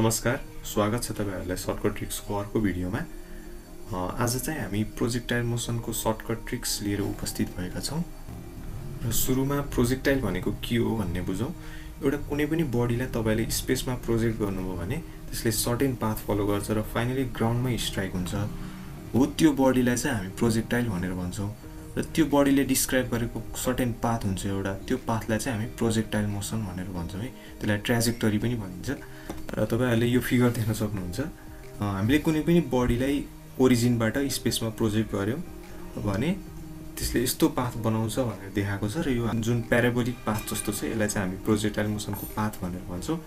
नमस्कार, स्वागत छ तपाईहरुलाई सर्टकट ट्रिक्स को अर्को भिडियोमा। आज चाहिँ हामी प्रोजेक्टाइल मोसन को सर्टकट ट्रिक्स लिएर उपस्थित भएका छौं र सुरुमा प्रोजेक्टाइल भनेको के हो भन्ने बुझौं। एउटा कुनै पनि बडीलाई तपाईले स्पेसमा प्रोजेक्ट गर्नुभयो भने त्यसले सर्टेन पाथ फलो गर्छ र फाइनली ग्राउन्डमै स्ट्राइक हुन्छ। हो, त्यो बडीलाई चाहिँ हामी प्रोजेक्टाइल भनेर भन्छौं र त्यो बडीले डिस्क्राइब गरेको सर्टेन पाथ हुन्छ एउटा, त्यो पाथलाई चाहिँ हामी प्रोजेक्टाइल मोसन भनेर भन्छौं है। त्यसलाई ट्र्याजेक्टरी पनि भनिन्छ र तपाईहरुले यो फिगर देख्न सक्नुहुन्छ। हामीले कुनै पनि बडीलाई ओरिजिनबाट स्पेसमा प्रोजेक्ट गर्यो भने त्यसले यस्तो पाथ बनाउँछ भनेर देखाएको छ र यो जुन प्याराबोलिक पाथ जस्तो छ यसलाई चाहिँ हामी प्रोजेक्टाइल मोसनको पाथ भनेर भन्छौं।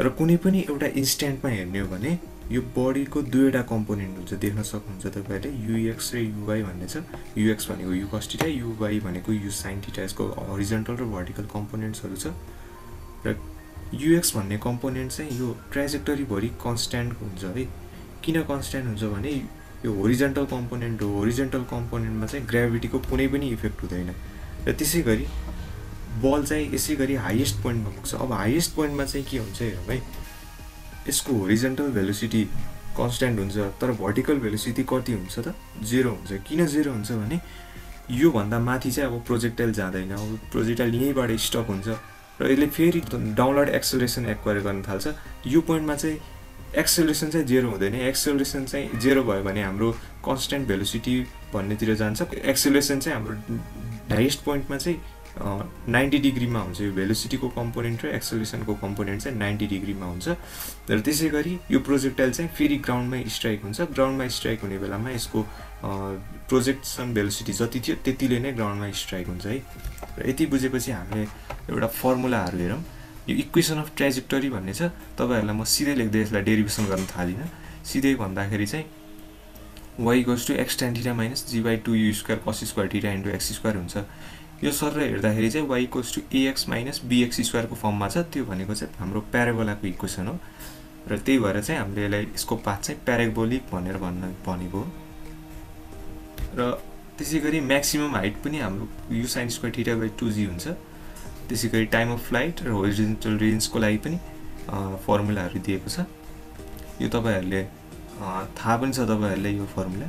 र कुनै पनि एउटा इन्स्ट्यान्टमा हेर्ने हो भने यो बडीको दुईवटा कम्पोनेन्ट हुन्छ, देख्न सक्नुहुन्छ तपाईले यूएक्स र यूवाई भन्ने छ। यूएक्स भनेको यू cos θ, यूवाई भनेको यू sin θ। यसको हरिजन्टल र भर्टिकल कम्पोनेन्ट्सहरु छ र यूएक्स भन्ने कम्पोनेन्ट चाहिँ यो ट्र्याजेक्टरी भरि कन्स्ट्यान्ट हुन्छ है। किन कन्स्ट्यान्ट हुन्छ भने यो होरिजन्टल कम्पोनेन्ट हो, होरिजन्टल कम्पोनेन्टमा चाहिँ ग्राभिटीको कुनै पनि इफेक्ट हुँदैन र त्यसैगरी बल चाहिँ यसैगरी हाईएस्ट पोइन्टमा पुग्छ। अब हाईएस्ट पोइन्टमा चाहिँ के हुन्छ हेरौँ है, यसको होरिजन्टल भेलोसिटी कन्स्ट्यान्ट हुन्छ तर भर्टिकल भेलोसिटी कति हुन्छ त, जेरो हुन्छ। किन जेरो हुन्छ भने यो भन्दा माथि चाहिँ अब प्रोजेक्टाइल जाँदैन, अब प्रोजेक्टाइल यहीँबाट स्टक हुन्छ र यसले फेरि डाउनवर्ड एक्सेलरेसन एक्वायर गर्न थाल्छ। यो पोइन्टमा चाहिँ एक्सेलरेसन चाहिँ जेरो हुँदैन। एक्सेलरेसन चाहिँ जेरो भयो भने हाम्रो कन्स्ट्यान्ट भेलोसिटी भन्नेतिर जान्छ। एक्सेलरेसन चाहिँ हाम्रो हाइएस्ट पोइन्टमा चाहिँ 90 डिग्रीमा हुन्छ। यो भेलोसिटीको कम्पोनेन्ट र एक्सेलरेसनको कम्पोनेन्ट चाहिँ 90 डिग्रीमा हुन्छ र त्यसैगरी यो प्रोजेक्टाइल चाहिँ फेरि ग्राउन्डमै स्ट्राइक हुन्छ। ग्राउन्डमा स्ट्राइक हुने बेलामा यसको प्रोजेक्सन भेलोसिटी जति थियो त्यतिले नै ग्राउन्डमा स्ट्राइक हुन्छ है। र यति बुझेपछि हामीले एउटा फर्मुलाहरु हेरौं। यो इक्वेसन अफ ट्र्याजेक्टरी भन्ने छ, तपाईहरुलाई म सिधै लेख्दै यसलाई डेरिभेसन गर्न थालिन। सिधै भन्दाखेरि चाहिँ y = x tan θ - g/2u² cos square θ * x square हुन्छ। यो सरल हेर्दाखेरि चाहिँ y = ax - bx² को फर्ममा छ। त्यो भनेको चाहिँ हाम्रो प्याराबोलाको इक्वेसन हो र त्यही भएर चाहिँ हामीले यसलाई यसको पाथ चाहिँ प्याराबोलिक भनेर भनेको हो। र त्यसैगरी मैक्सिमम हाइट पनि हाम्रो u sin स्क्वायर θ / 2g हुन्छ। त्यसैगरी टाइम अफ फ्लाइट र होरिजन्टल रेन्जको लागि पनि फर्मुलाहरु दिएको छ। यो तपाईहरुले थाहा पनि छ तपाईहरुले यो फर्मुला।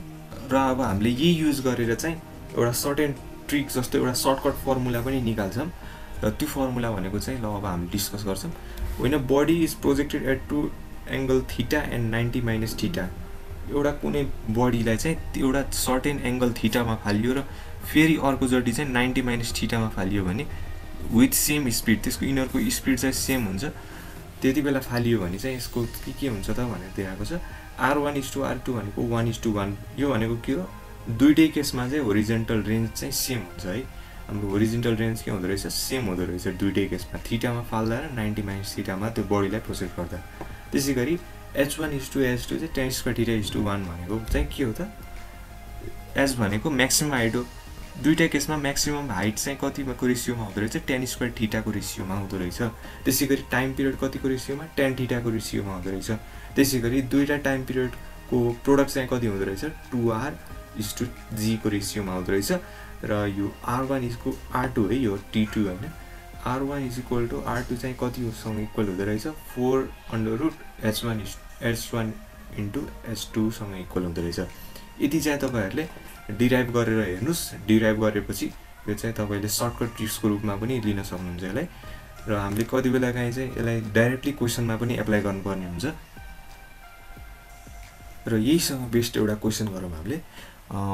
र अब हामीले यही युज गरेर चाहिँ एउटा सर्टेन ट्रिक जस्तो एउटा सर्टकट फर्मुला पनि निकाल्छौं र त्यो फर्मुला भनेको चाहिँ ल अब हामी डिस्कस गर्छौं। होइन, body is projected at 2 angle theta and 90 - theta. एउटा कुनै बडीलाई चाहिँ एउटा सर्टेन एंगल थीटामा फालियो र फेरि अर्को जडी चाहिँ 90 - थीटामा फालियो भने विथ सेम स्पिड, त्यसको इनरको स्पिड चाहिँ सेम हुन्छ। त्यति बेला फालियो भने चाहिँ यसको के हुन्छ त भनेर देखाएको छ। r1:r2 भनेको 1:1। यो भनेको के हो, दुईटै केसमा चाहिँ होरिजन्टल रेन्ज चाहिँ सेम हुन्छ है। हाम्रो होरिजन्टल रेन्ज के हुँदो रहेछ, सेम हुँदो रहेछ दुईटै केसमा, थीटामा फाल्दा र 90 - थीटामा त्यो बडीलाई प्रोजेक्ट गर्दा। त्यसैगरी h1:h2 चाहिँ tan स्क्वायर थीटा / 1 भनेको चाहिँ के हो त, h भनेको मैक्सिमम हाइट हो। दुईटा केसमा मैक्सिमम हाइट चाहिँ कतिको रेशियोमा हुँदो रहेछ, tan स्क्वायर थीटाको रेशियोमा हुँदो रहेछ। त्यसैगरी टाइम पिरियड कतिको रेशियोमा, tan थीटाको रेशियोमा हुँदो रहेछ। त्यसैगरी दुईटा टाइम पिरियडको प्रोडक्ट चाहिँ कति हुँदो रहेछ, 2r/g को रेशियोमा हुँदो रहेछ। र यो r1:r2 है, यो t2 हैन। r1:r2 चाहिँ कतिसँग इक्वल हुँदो रहेछ, 4√h1 into h2 सँग इक्वल हुँदो रहेछ। यति चाहिँ तपाईहरुले डिराइभ गरेर हेर्नुस्। डिराइभ गरेपछि यो चाहिँ तपाईले सर्टकट ट्रिक्सको रूपमा पनि लिन सक्नुहुन्छ यसलाई। र हामीले कति बेला काहीँ चाहिँ यसलाई डाइरेक्टली क्वेसनमा पनि एप्लाई गर्नुपर्ने हुन्छ र यहीसँग बेस्ट एउटा क्वेसन गरौँ हामीले।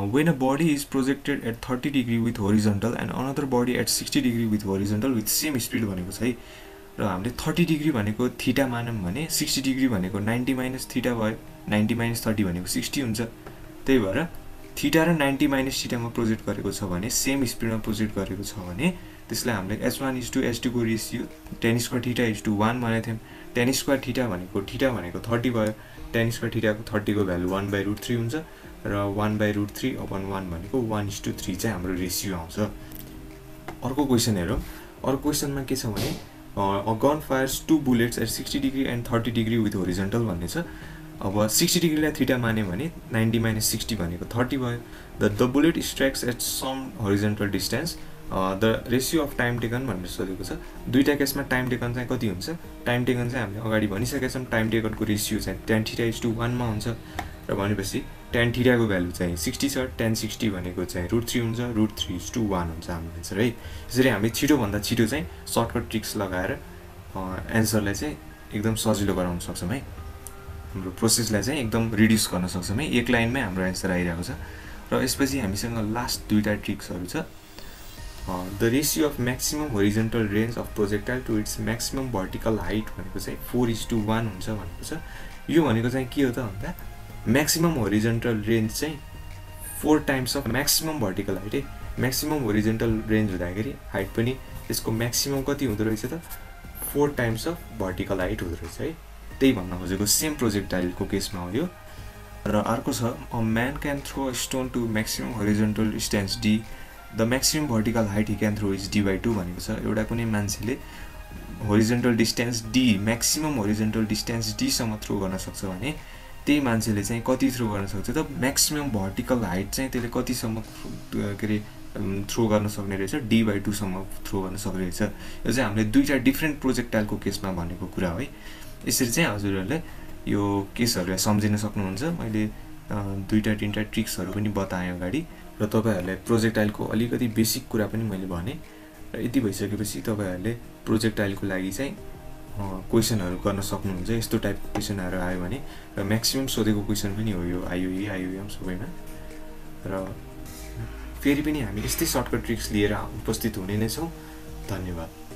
When a body is projected at 30 degree with horizontal and another body at 60 degree with horizontal with same speed भनेको छ है। र हामीले 30 डिग्री भनेको थीटा मानौँ भने 60 डिग्री भनेको 90 - थीटा भयो, 90 - 30 भनेको 60 हुन्छ। त्यही भएर थीटा र 90 - थीटामा प्रोजेक्ट गरेको छ भने, सेम स्पिडमा प्रोजेक्ट गरेको छ भने त्यसलाई हामीले h1:h2 को रेशियो tan स्क्वायर थीटा / 1 भनेको थियौँ। tan स्क्वायर थीटा भनेको 30 भयो, tan स्क्वायर थीटाको 30 को भ्यालु 1/√3 हुन्छ र 1/√3/1 भनेको 1:3 चाहिँ हाम्रो रेशियो आउँछ। अर्को क्वेसन हेरौँ। अर्को क्वेसनमा के छ भने a gun fires 2 bullets at 60 degree and 30 degree with horizontal भन्ने छ। अब 60 डिग्रीलाई थीटा माने भने 90 - 60 भनेको 30 भयो। The bullet strikes at some horizontal distance the ratio of time taken भनेर सोधेको छ। दुईटा केसमा टाइम टेकन चाहिँ कति हुन्छ? टाइम टेकन चाहिँ हामीले अगाडि भनिसकेका छौं। टाइम टेकन को रेशियो चाहिँ tan θ is to 1 मा हुन्छ र भनेपछि tan θ को भ्यालु चाहिँ 60 छ। tan 60 भनेको चाहिँ √3 हुन्छ। √3 is to 1 हुन्छ हाम्रो आन्सर है। यसरी हामी छिटो भन्दा छिटो चाहिँ सर्टकट ट्रिक्स लगाएर आन्सरलाई चाहिँ एकदम सजिलो बनाउन सक्छौं है। हाम्रो प्रोसेसलाई चाहिँ एकदम रिड्युस गर्न सक्छौं है। एक लाइनमै हाम्रो आन्सर आइरहेको छ र यसपछि हामीसँग लास्ट दुईटा ट्रिक्सहरु छ। The ratio of maximum horizontal range of projectile to its maximum vertical height भनेको चाहिँ 4:1 हुन्छ भनेको छ। यो भनेको चाहिँ के हो त भन्दा maximum horizontal range चाहिँ 4 times of maximum vertical height है। maximum horizontal range हुँदाखेरि height पनि यसको maximum कति हुँदो रहेछ त 4 times of vertical height हुँदो रहेछ है। त्यही भन्न खोजेको सेम projectile को केसमा हो यो। र अर्को छ a man can throw a stone to maximum horizontal distance d, the maximum vertical height he can throw is d by 2 भनेको छ। एउटा कुनै मान्छेले horizontal distance d, maximum horizontal distance d सम्म थ्रो गर्न सक्छ भने त्यही मान्छेले चाहिँ कति थ्रो गर्न सक्छ त maximum vertical height चाहिँ त्यसले कति सम्म थ्रो गर्न सक्ने रहेछ? d by 2 सम्म थ्रो गर्न सक्ने रहेछ। यो चाहिँ हामीले दुईटा डिफरेन्ट प्रोजेक्टाइलको केसमा भनेको कुरा हो है। यसरी चाहिँ हजुरहरूले यो केसहरुलाई सम्झिन सक्नुहुन्छ। मैले दुईटा तीनटा ट्रिक्सहरु पनि बताएँ अगाडि र तपाईहरुले प्रोजेक्टाइल को अलिकति बेसिक कुरा पनि मैले भने र यति भइसकेपछि तपाईहरुले प्रोजेक्टाइल को लागि चाहिँ क्वेशनहरु गर्न सक्नुहुन्छ। यस्तो टाइप क्वेशनहरु आयो भने र मैक्सिमम सोधेको क्वेशन पनि हो यो आईओई आईओएम सबैमा। र फेरि पनि हामी यस्तै सर्टकट ट्रिक्स लिएर उपस्थित हुने नै छौं। धन्यवाद।